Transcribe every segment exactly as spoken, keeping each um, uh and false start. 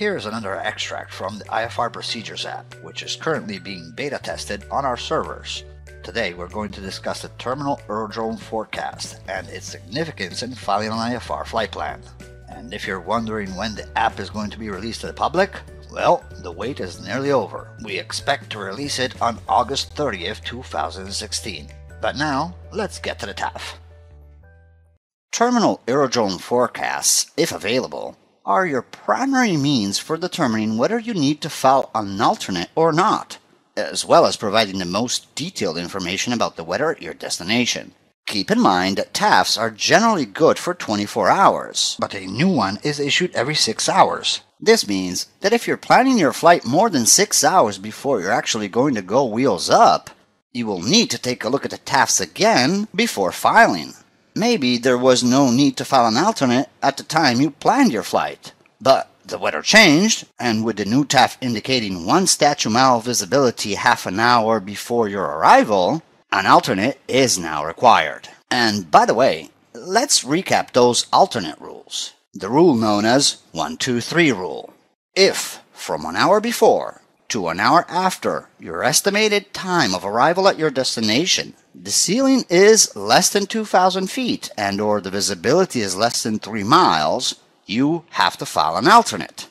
Here is another extract from the I F R Procedures app, which is currently being beta tested on our servers. Today we're going to discuss the Terminal Aerodrome Forecast and its significance in filing an I F R flight plan. And if you're wondering when the app is going to be released to the public, well, the wait is nearly over. We expect to release it on August thirtieth, two thousand sixteen. But now, let's get to the T A F. Terminal Aerodrome Forecasts, if available, are your primary means for determining whether you need to file an alternate or not, as well as providing the most detailed information about the weather at your destination. Keep in mind that T A Fs are generally good for twenty-four hours, but a new one is issued every six hours. This means that if you're planning your flight more than six hours before you're actually going to go wheels up, you will need to take a look at the T A Fs again before filing. Maybe there was no need to file an alternate at the time you planned your flight, but the weather changed, and with the new T A F indicating one statute mile visibility half an hour before your arrival, an alternate is now required. And by the way, let's recap those alternate rules. The rule known as one two three rule. If, from an hour before to an hour after your estimated time of arrival at your destination, the ceiling is less than two thousand feet and or the visibility is less than three miles, you have to file an alternate.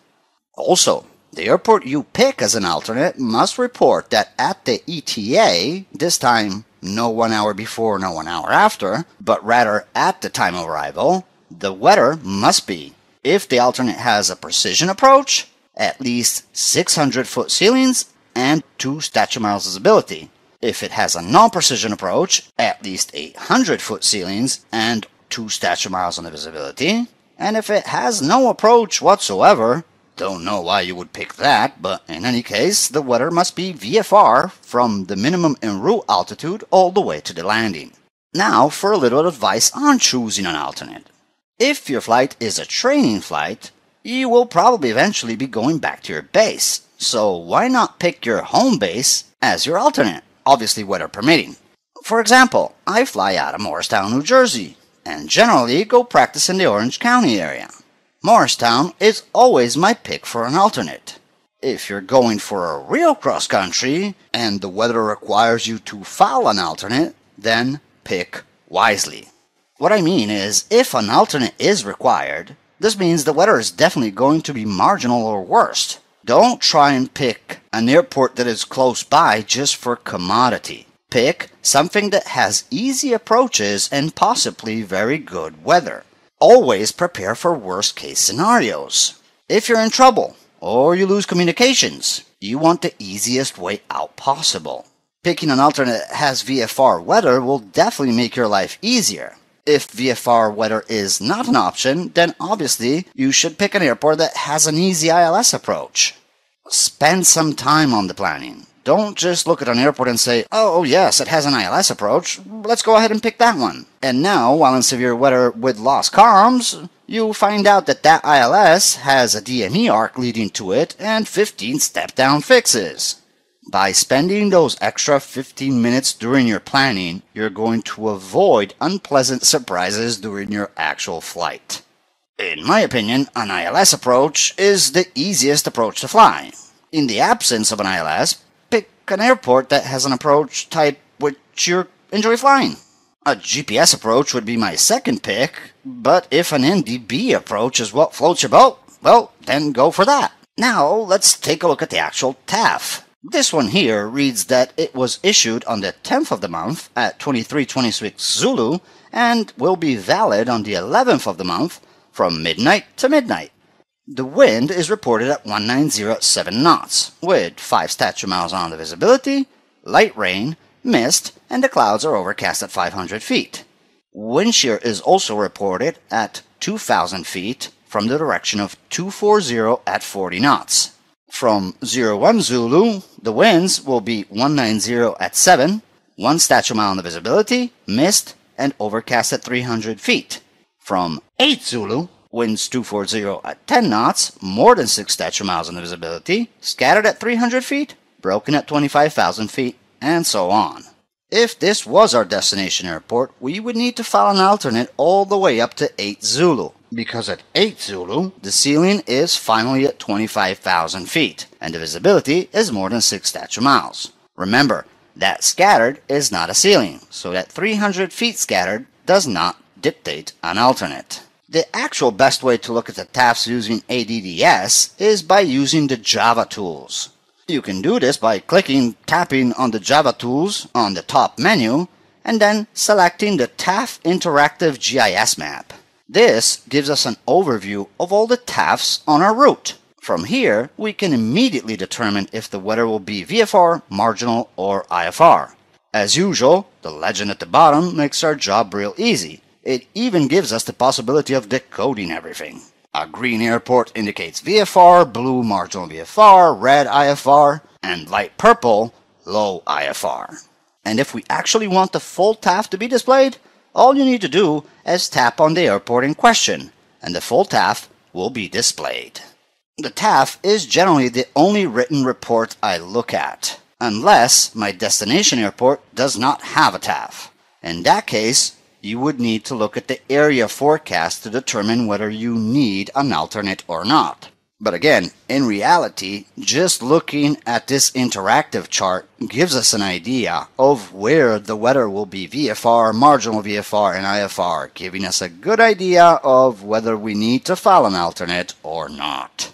Also, the airport you pick as an alternate must report that at the E T A, this time no one hour before, no one hour after, but rather at the time of arrival, the weather must be, if the alternate has a precision approach, at least six hundred foot ceilings and two statute miles visibility. If it has a non-precision approach, at least eight hundred foot ceilings and two statute miles on the visibility. And if it has no approach whatsoever, don't know why you would pick that, but in any case, the weather must be V F R from the minimum en route altitude all the way to the landing. Now for a little advice on choosing an alternate. If your flight is a training flight, you will probably eventually be going back to your base, so why not pick your home base as your alternate, obviously weather permitting. For example, I fly out of Morristown, New Jersey, and generally go practice in the Orange County area. Morristown is always my pick for an alternate. If you're going for a real cross-country and the weather requires you to file an alternate, then pick wisely. What I mean is, if an alternate is required, this means the weather is definitely going to be marginal or worse. Don't try and pick an airport that is close by just for commodity. Pick something that has easy approaches and possibly very good weather. Always prepare for worst-case scenarios. If you're in trouble or you lose communications, you want the easiest way out possible. Picking an alternate that has V F R weather will definitely make your life easier. If V F R weather is not an option, then obviously you should pick an airport that has an easy I L S approach. Spend some time on the planning. Don't just look at an airport and say, oh yes, it has an I L S approach, let's go ahead and pick that one. And now, while in severe weather with lost comms, you find out that that I L S has a D M E arc leading to it and fifteen step-down fixes. By spending those extra fifteen minutes during your planning, you're going to avoid unpleasant surprises during your actual flight. In my opinion, an I L S approach is the easiest approach to fly. In the absence of an I L S, pick an airport that has an approach type which you enjoy flying. A G P S approach would be my second pick, but if an N D B approach is what floats your boat, well, then go for that. Now, let's take a look at the actual T A F. This one here reads that it was issued on the tenth of the month at twenty-three twenty-six Zulu and will be valid on the eleventh of the month from midnight to midnight. The wind is reported at one ninety point seven knots with five statute miles on the visibility, light rain, mist, and the clouds are overcast at five hundred feet. Wind shear is also reported at two thousand feet from the direction of two forty at forty knots. From zero one Zulu, the winds will be one ninety at seven, one statute mile on the visibility, mist, and overcast at three hundred feet. From eight Zulu, winds two forty at ten knots, more than six statute miles on the visibility, scattered at three hundred feet, broken at twenty-five thousand feet, and so on. If this was our destination airport, we would need to file an alternate all the way up to eight Zulu, because at eight Zulu, the ceiling is finally at twenty-five thousand feet, and the visibility is more than six statute miles. Remember, that scattered is not a ceiling, so that three hundred feet scattered does not dictate an alternate. The actual best way to look at the T A Fs using A D D S is by using the Java tools. You can do this by clicking, tapping on the Java tools on the top menu, and then selecting the T A F interactive G I S map. This gives us an overview of all the T A Fs on our route. From here, we can immediately determine if the weather will be V F R, marginal, or I F R. As usual, the legend at the bottom makes our job real easy. It even gives us the possibility of decoding everything. A green airport indicates V F R, blue marginal V F R, red I F R, and light purple, low I F R. And if we actually want the full T A F to be displayed, all you need to do is tap on the airport in question, and the full T A F will be displayed. The T A F is generally the only written report I look at, unless my destination airport does not have a T A F. In that case, you would need to look at the area forecast to determine whether you need an alternate or not. But again, in reality, just looking at this interactive chart gives us an idea of where the weather will be V F R, marginal V F R, and I F R, giving us a good idea of whether we need to file an alternate or not.